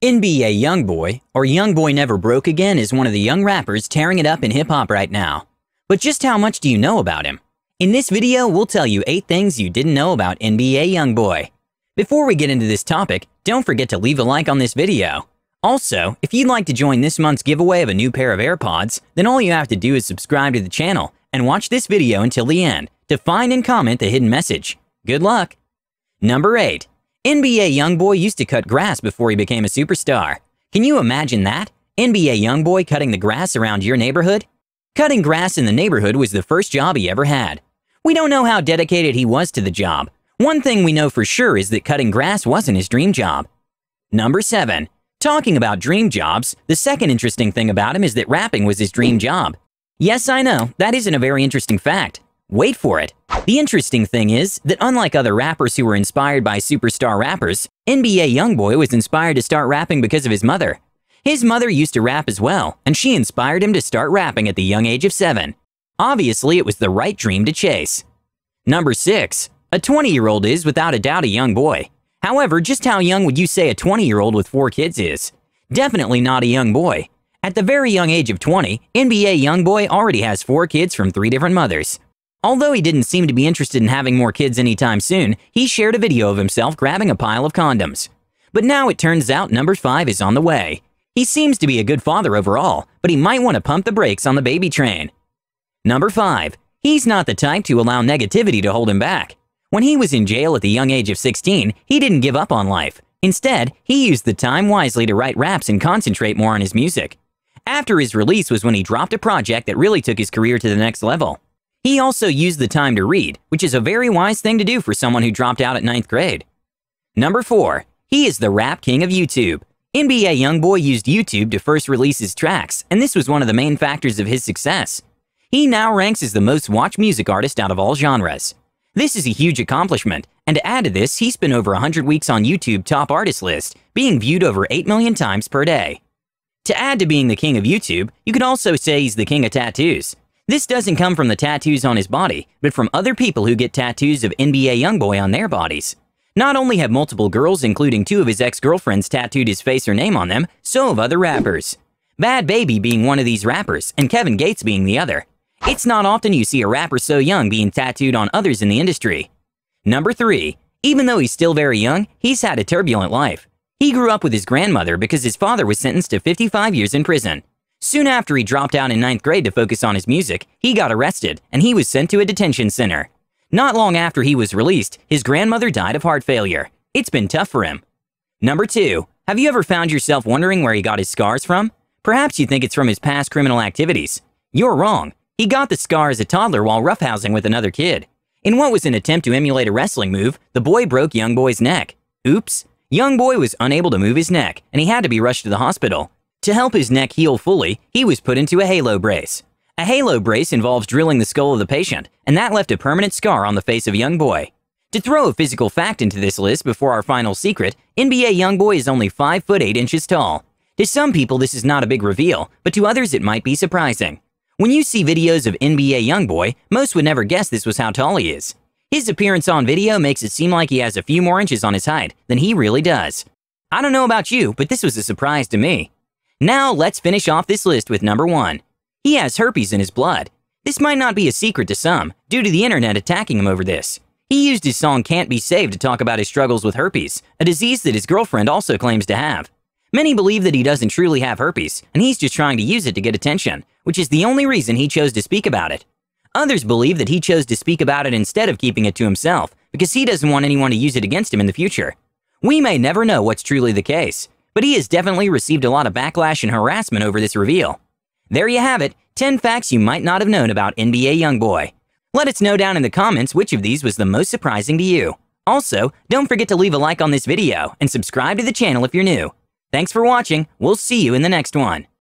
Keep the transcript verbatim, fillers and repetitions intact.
N B A Youngboy, or Youngboy Never Broke Again, is one of the young rappers tearing it up in hip-hop right now. But just how much do you know about him? In this video, we'll tell you eight things you didn't know about N B A Youngboy. Before we get into this topic, don't forget to leave a like on this video. Also, if you'd like to join this month's giveaway of a new pair of AirPods, then all you have to do is subscribe to the channel and watch this video until the end to find and comment the hidden message. Good luck! Number eight. N B A Youngboy used to cut grass before he became a superstar. Can you imagine that? N B A Youngboy cutting the grass around your neighborhood? Cutting grass in the neighborhood was the first job he ever had. We don't know how dedicated he was to the job. One thing we know for sure is that cutting grass wasn't his dream job. Number seven. Talking about dream jobs, the second interesting thing about him is that rapping was his dream job. Yes, I know, that isn't a very interesting fact. Wait for it. The interesting thing is that unlike other rappers who were inspired by superstar rappers, N B A Youngboy was inspired to start rapping because of his mother. His mother used to rap as well, and she inspired him to start rapping at the young age of seven. Obviously, it was the right dream to chase. Number six. A twenty-year-old is without a doubt a young boy. However, just how young would you say a twenty-year-old with four kids is? Definitely not a young boy. At the very young age of twenty, N B A Youngboy already has four kids from three different mothers. Although he didn't seem to be interested in having more kids anytime soon, he shared a video of himself grabbing a pile of condoms. But now it turns out number five is on the way. He seems to be a good father overall, but he might want to pump the brakes on the baby train. Number five. He's not the type to allow negativity to hold him back. When he was in jail at the young age of sixteen, he didn't give up on life. Instead, he used the time wisely to write raps and concentrate more on his music. After his release was when he dropped a project that really took his career to the next level. He also used the time to read, which is a very wise thing to do for someone who dropped out at ninth grade. Number four. He is the rap king of YouTube. N B A Youngboy used YouTube to first release his tracks, and this was one of the main factors of his success. He now ranks as the most watched music artist out of all genres. This is a huge accomplishment, and to add to this, he spent over one hundred weeks on YouTube top artist list, being viewed over eight million times per day. To add to being the king of YouTube, you could also say he's the king of tattoos. This doesn't come from the tattoos on his body, but from other people who get tattoos of N B A Youngboy on their bodies. Not only have multiple girls, including two of his ex-girlfriends, tattooed his face or name on them, so have other rappers. Bad Baby being one of these rappers, and Kevin Gates being the other. It's not often you see a rapper so young being tattooed on others in the industry. Number three. Even though he's still very young, he's had a turbulent life. He grew up with his grandmother because his father was sentenced to fifty-five years in prison. Soon after he dropped out in ninth grade to focus on his music, he got arrested, and he was sent to a detention center. Not long after he was released, his grandmother died of heart failure. It's been tough for him. Number two. Have you ever found yourself wondering where he got his scars from? Perhaps you think it's from his past criminal activities. You're wrong. He got the scar as a toddler while roughhousing with another kid. In what was an attempt to emulate a wrestling move, the boy broke Youngboy's neck. Oops. Youngboy was unable to move his neck, and he had to be rushed to the hospital. To help his neck heal fully, he was put into a halo brace. A halo brace involves drilling the skull of the patient, and that left a permanent scar on the face of Youngboy. To throw a physical fact into this list before our final secret, N B A Youngboy is only five foot eight inches tall. To some people this is not a big reveal, but to others it might be surprising. When you see videos of N B A Youngboy, most would never guess this was how tall he is. His appearance on video makes it seem like he has a few more inches on his height than he really does. I don't know about you, but this was a surprise to me. Now, let's finish off this list with number one. He has herpes in his blood. This might not be a secret to some, due to the internet attacking him over this. He used his song Can't Be Saved to talk about his struggles with herpes, a disease that his girlfriend also claims to have. Many believe that he doesn't truly have herpes, and he's just trying to use it to get attention, which is the only reason he chose to speak about it. Others believe that he chose to speak about it instead of keeping it to himself, because he doesn't want anyone to use it against him in the future. We may never know what's truly the case, but he has definitely received a lot of backlash and harassment over this reveal. There you have it, ten facts you might not have known about N B A Youngboy. Let us know down in the comments which of these was the most surprising to you. Also, don't forget to leave a like on this video and subscribe to the channel if you're new. Thanks for watching, we'll see you in the next one.